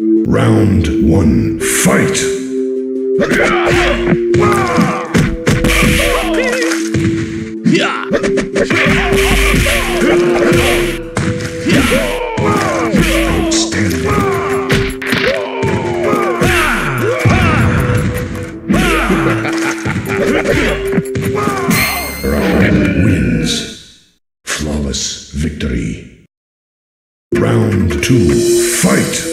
Round one, fight! Victory. Round two, fight!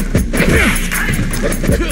Outstanding.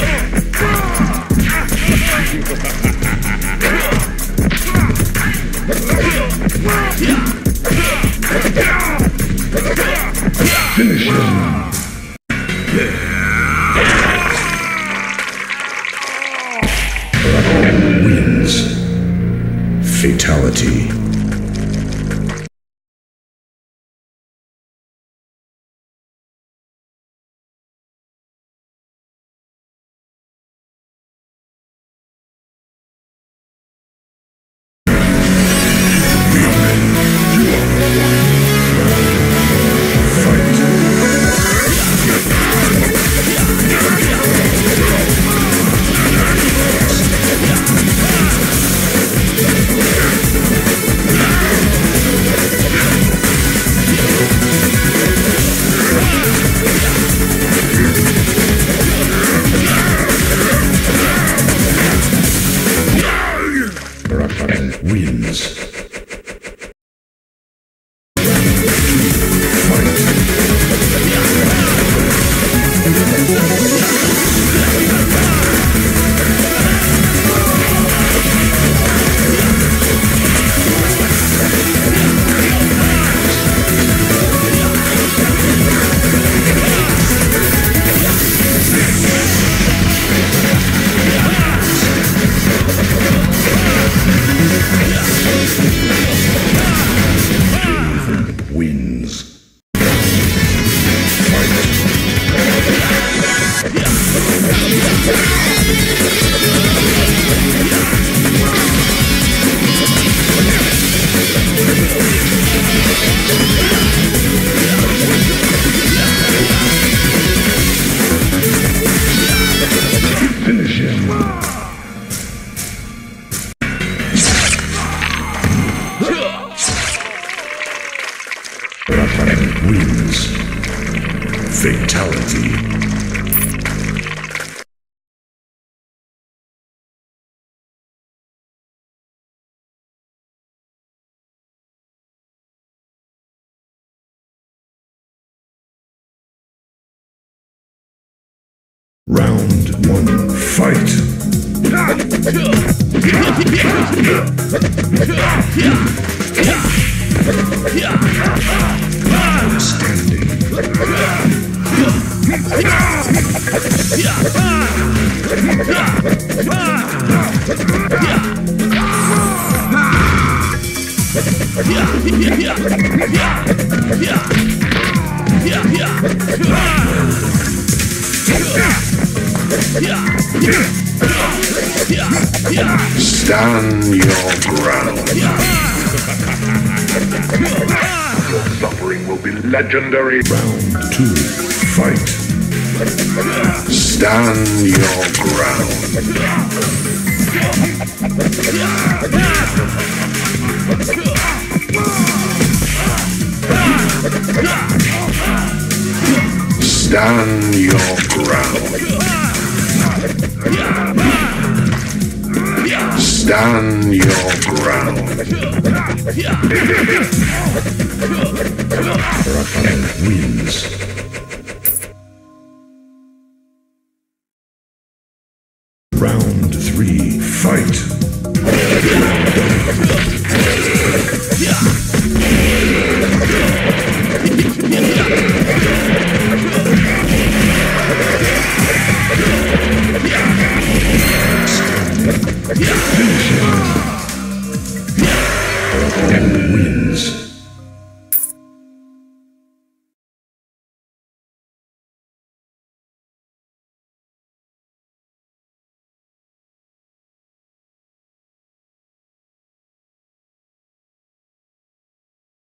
Finish him. Raphael wins. Fatality. Wins. Wins. Fatality. Round one, fight! Outstanding. Stand your ground. Your suffering will be legendary. Round two, fight. Stand your ground. Stand your ground. Stand your ground. Raphael wins. Round three, fight! Finish him! and wins.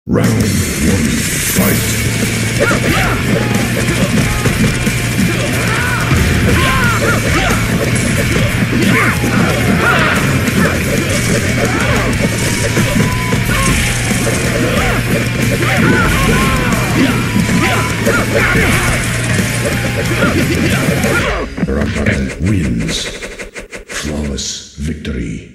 Round one, fight! Raphael wins. Flawless victory.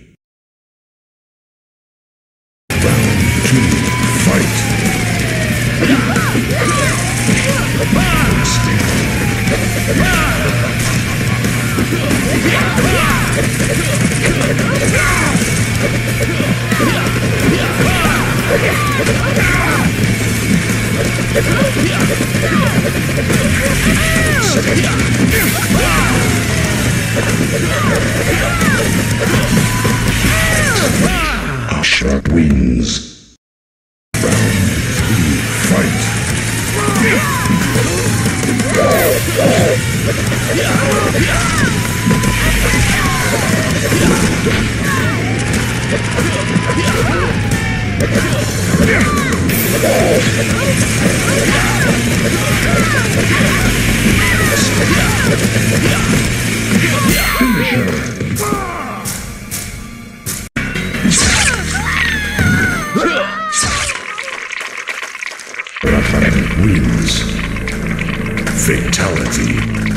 Ashrat wins. Raphael wins. Fatality.